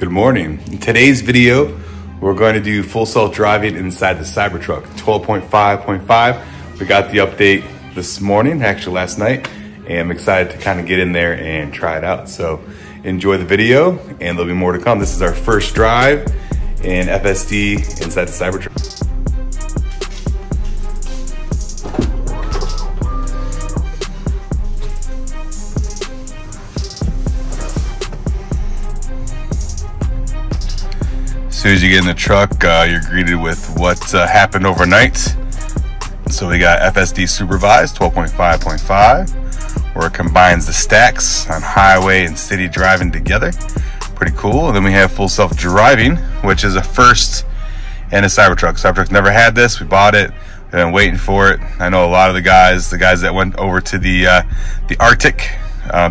Good morning. In today's video, we're going to do full self-driving inside the Cybertruck 12.5.5. We got the update this morning, actually last night, and I'm excited to kind of get in there and try it out. So enjoy the video, and there'll be more to come. This is our first drive in FSD inside the Cybertruck. As soon as you get in the truck, you're greeted with what happened overnight. So we got FSD supervised 12.5.5, where it combines the stacks on highway and city driving together. Pretty cool. And then we have full self-driving, which is a first in a Cybertruck. Cybertruck's never had this. We bought it. We've been waiting for it. I know a lot of the guys that went over to the Arctic,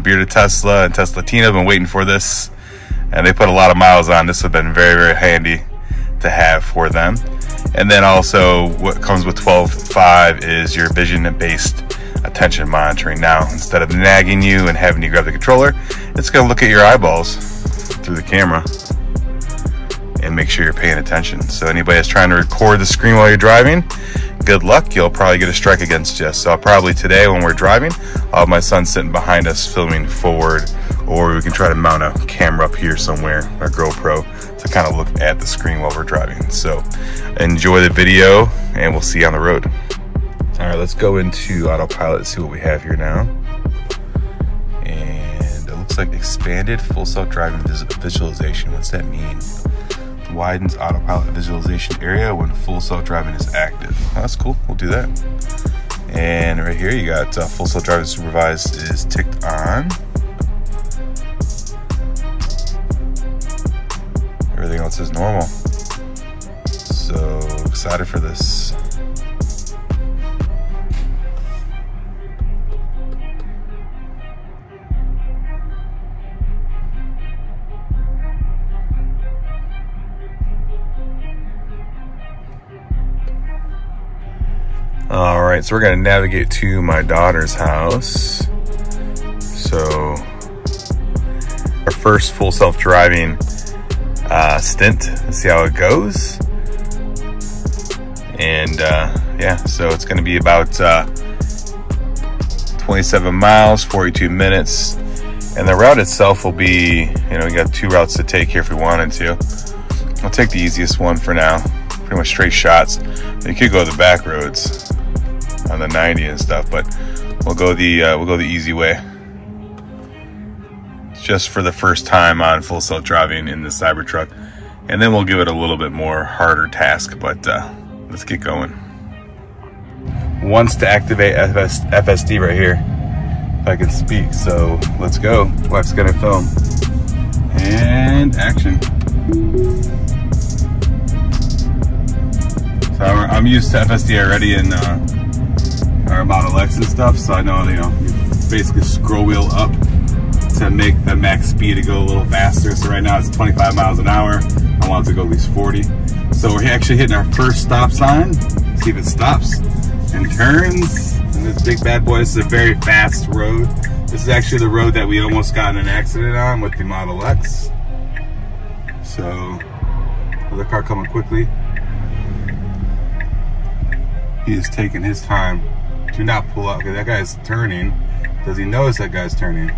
Bearded Tesla and Tesla Tina, have been waiting for this. And they put a lot of miles on. This has been very, very handy to have for them. And then also what comes with 12.5 is your vision-based attention monitoring. Now, instead of nagging you and having you grab the controller, it's gonna look at your eyeballs through the camera and make sure you're paying attention. So anybody that's trying to record the screen while you're driving, good luck, you'll probably get a strike against you. So I'll probably today when we're driving, I'll have my son sitting behind us filming forward, or we can try to mount a camera up here somewhere, our GoPro, to kind of look at the screen while we're driving. So enjoy the video and we'll see you on the road. All right, let's go into autopilot and see what we have here now. And it looks like expanded full self-driving visualization. What's that mean? Widens autopilot visualization area when full self-driving is active. Oh, that's cool, we'll do that. And right here you got full self-driving supervised is ticked on. Everything else is normal. So excited for this. All right, so we're gonna navigate to my daughter's house. So our first full self-driving stint, let's see how it goes. And yeah, so it's gonna be about 27 miles, 42 minutes. And the route itself will be, you know, we got two routes to take here if we wanted to. I'll take the easiest one for now, pretty much straight shots. You could go the back roads on the 90 and stuff, but we'll go the easy way. Just for the first time on full self-driving in the Cybertruck, and then we'll give it a little bit more harder task. But let's get going. Wants to activate FSD right here. If I can speak, so let's go. Lex gonna film and action. So I'm used to FSD already in our Model X and stuff, so I know, you know, you basically scroll wheel up to make the max speed to go a little faster. So right now it's 25 miles an hour. I want it to go at least 40. So we're actually hitting our first stop sign. See if it stops and turns. And this big bad boy, this is a very fast road. This is actually the road that we almost got in an accident on with the Model X. So, another car coming quickly. He is taking his time. Do not pull up, because that guy is turning. Does he notice that guy's turning?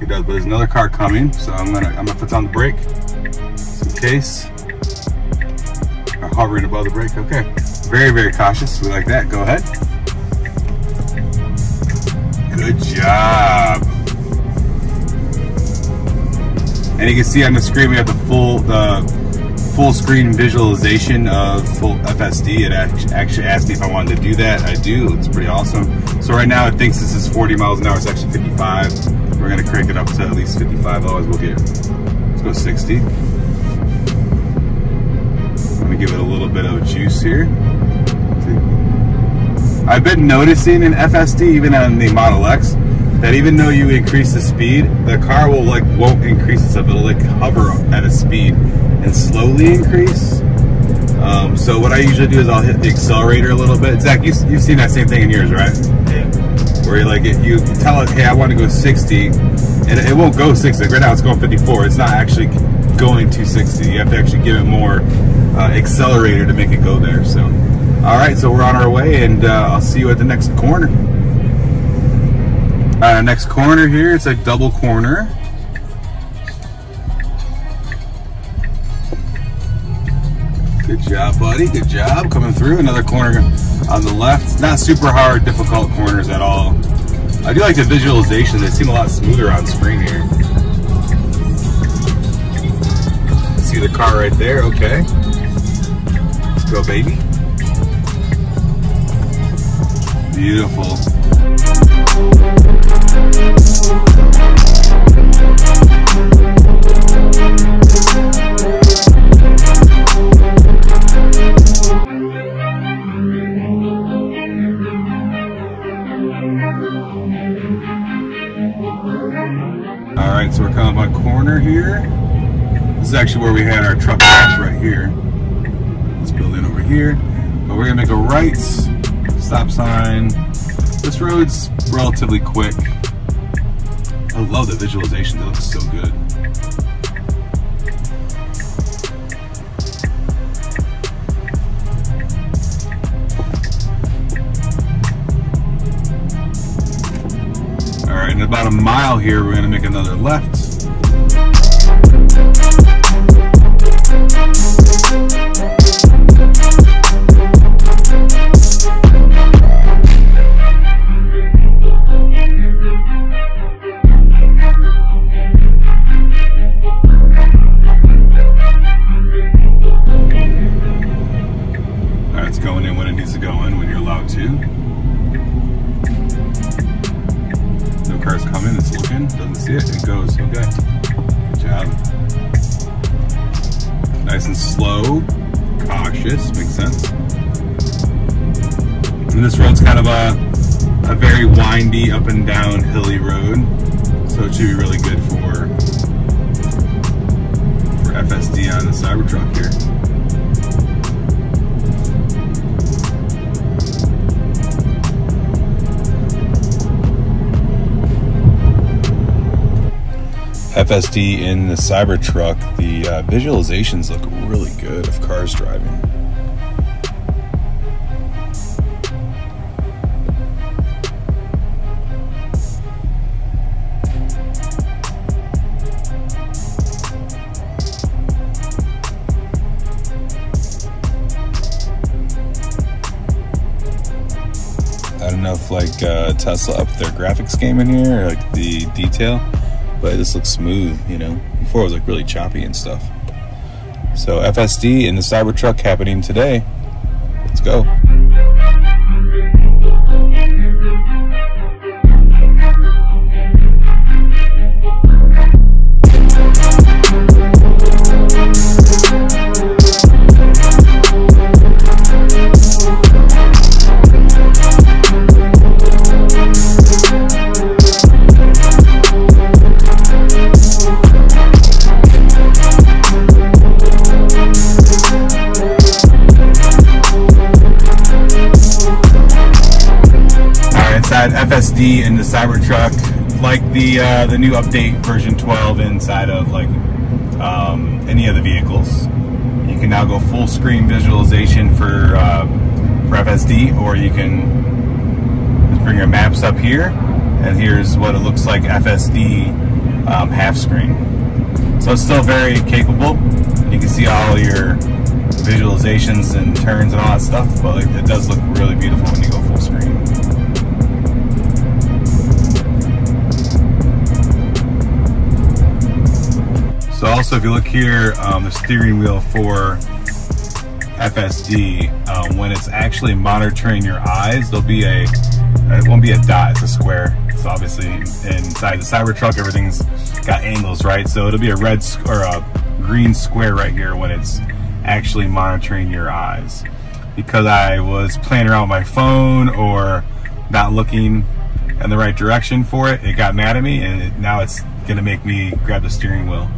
He does, but there's another car coming, so I'm gonna put on the brake just in case. I'm hovering above the brake. Okay, very, very cautious. We like that. Go ahead. Good job. And you can see on the screen we have the full screen visualization of full FSD. It actually asked me if I wanted to do that. I do. It's pretty awesome. So right now it thinks this is 40 miles an hour. It's actually 55. We're gonna crank it up to at least 55. Otherwise we'll get, let's go 60. Let me give it a little bit of juice here. See? I've been noticing in FSD, even on the Model X, that even though you increase the speed, the car will won't increase itself. It'll like hover at a speed and slowly increase. So what I usually do is I'll hit the accelerator a little bit. Zach, you've seen that same thing in yours, right? Yeah. Where like if you tell it, hey, I want to go 60, and it won't go 60. Like right now it's going 54. It's not actually going 260. You have to actually give it more accelerator to make it go there. So, all right, so we're on our way, and I'll see you at the next corner. Next corner here, it's a double corner. Good job, buddy. Good job. Coming through another corner on the left. It's not super hard, difficult corners at all. I do like the visualization. They seem a lot smoother on screen here. See the car right there. Okay. Let's go, baby. Beautiful. Alright, so we're coming up on corner here. This is actually where we had our truck crash right here. Let's build in over here. But we're going to make a right, stop sign. This road's relatively quick. I love the visualization, that looks so good. Alright, in about a mile here, we're going to make another left. Nice and slow, cautious, makes sense. And this road's kind of a very windy, up and down, hilly road. So it should be really good for FSD on the Cybertruck here. FSD in the Cybertruck, the visualizations look really good of cars driving. I don't know if like Tesla upped their graphics game in here, or like the detail. But this looks smooth, you know. Before it was like really choppy and stuff. So FSD in the Cybertruck happening today. Let's go. FSD in the Cybertruck, like the new update version 12 inside of like any of the vehicles. You can now go full screen visualization for FSD, or you can just bring your maps up here, and here's what it looks like FSD half screen. So it's still very capable. You can see all your visualizations and turns and all that stuff, but like, it does look really beautiful when you go full screen. So also, if you look here, the steering wheel for FSD, when it's actually monitoring your eyes, there'll be it won't be a dot, it's a square. So obviously inside the Cybertruck, everything's got angles, right? So it'll be a red or a green square right here when it's actually monitoring your eyes. Because I was playing around with my phone or not looking in the right direction for it, it got mad at me, and now it's gonna make me grab the steering wheel.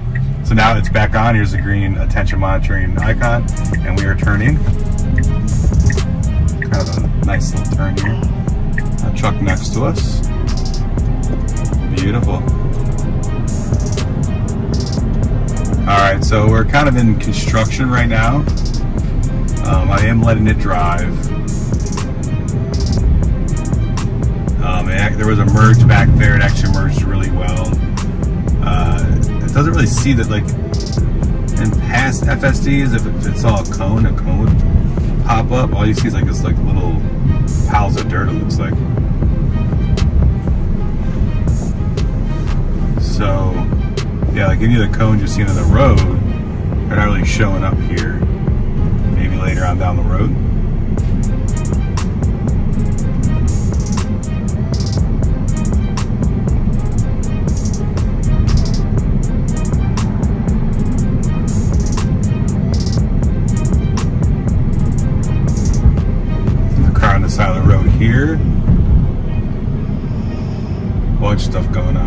So now it's back on. Here's the green attention monitoring icon, and we are turning. Kind of a nice little turn here. A truck next to us. Beautiful. Alright, so we're kind of in construction right now. I am letting it drive. There was a merge back there. It actually merged really well. It doesn't really see that, like, in past FSDs, if it saw a cone pop up, all you see is like this like little piles of dirt, it looks like. So yeah, like any of the cones you see on the road, they're not really showing up here. Maybe later on down the road. Side of the road here. Bunch of stuff going on.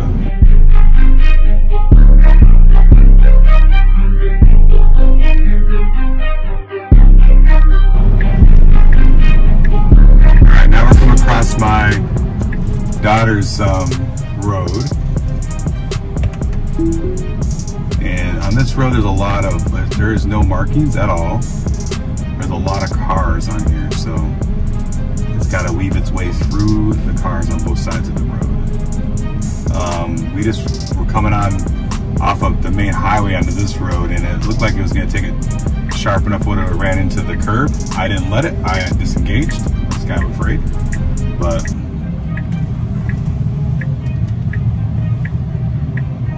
Alright, now we're coming across my daughter's road. And on this road there's a lot of, there is no markings at all. There's a lot of cars on here, so got to weave its way through the cars on both sides of the road. We're coming on off of the main highway onto this road, and it looked like it was going to take it sharp enough when it ran into the curb. I didn't let it. I disengaged. I was kind of afraid, but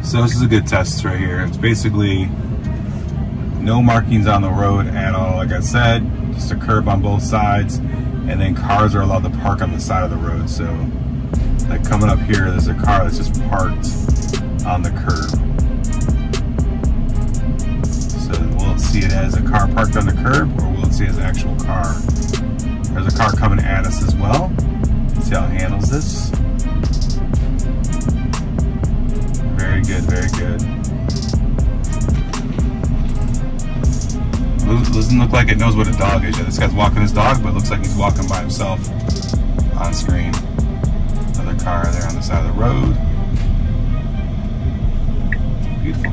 so this is a good test right here. It's basically no markings on the road at all. Like I said, just a curb on both sides. And then cars are allowed to park on the side of the road. So like coming up here, there's a car that's just parked on the curb. So will it see it as a car parked on the curb, or will it see it as an actual car? There's a car coming at us as well. Let's see how it handles this. Very good, very good. Doesn't look like it knows what a dog is yet. This guy's walking his dog, but it looks like he's walking by himself on screen. Another car there on the side of the road. Beautiful.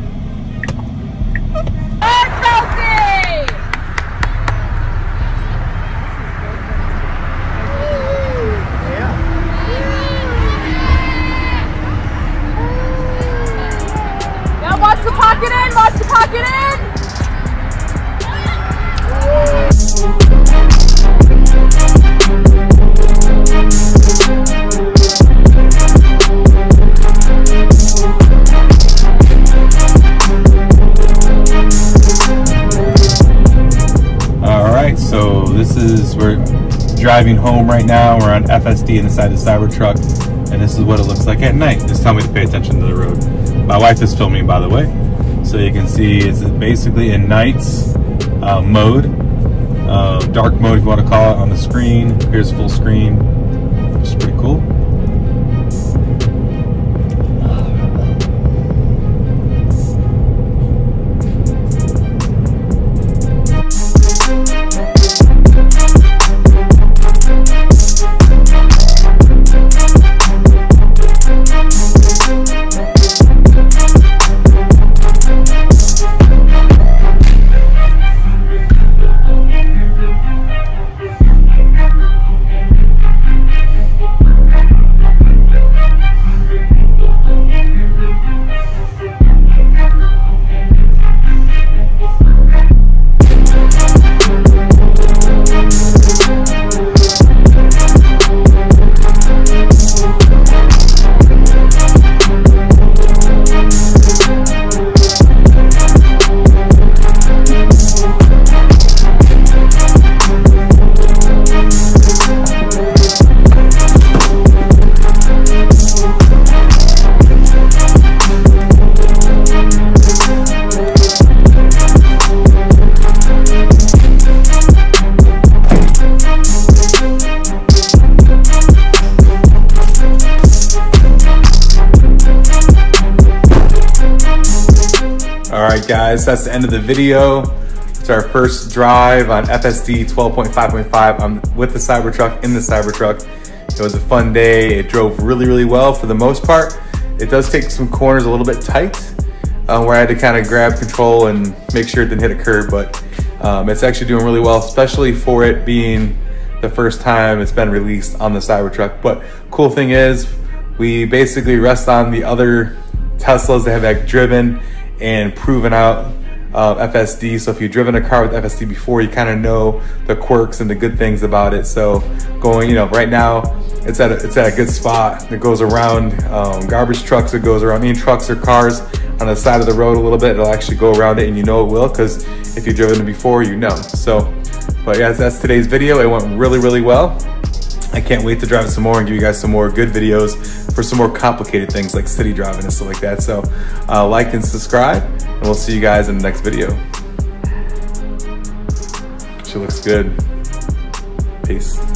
Yeah. Now watch the pocket in, watch the pocket in! Alright, so this is, we're driving home right now. We're on FSD inside the Cybertruck, and this is what it looks like at night. Just tell me to pay attention to the road. My wife is filming, by the way, so you can see it's basically in night's mode. Dark mode, if you want to call it, on the screen. Here's full screen, which is pretty cool. Alright guys, that's the end of the video. It's our first drive on FSD 12.5.5. I'm with the Cybertruck, in the Cybertruck. It was a fun day. It drove really, really well for the most part. It does take some corners a little bit tight. where I had to kind of grab control and make sure it didn't hit a curb, but it's actually doing really well, especially for it being the first time it's been released on the Cybertruck. But cool thing is, we basically rest on the other Teslas that have driven and proven out FSD. So if you've driven a car with FSD before, you kind of know the quirks and the good things about it. So going, you know, right now it's at a good spot. It goes around garbage trucks, it goes around any trucks or cars on the side of the road a little bit. It'll actually go around it, and you know it will, because if you've driven it before, you know. So, but yeah, that's today's video. It went really well. I can't wait to drive some more and give you guys some more good videos for some more complicated things like city driving and stuff like that. So like and subscribe, and we'll see you guys in the next video. She looks good. Peace.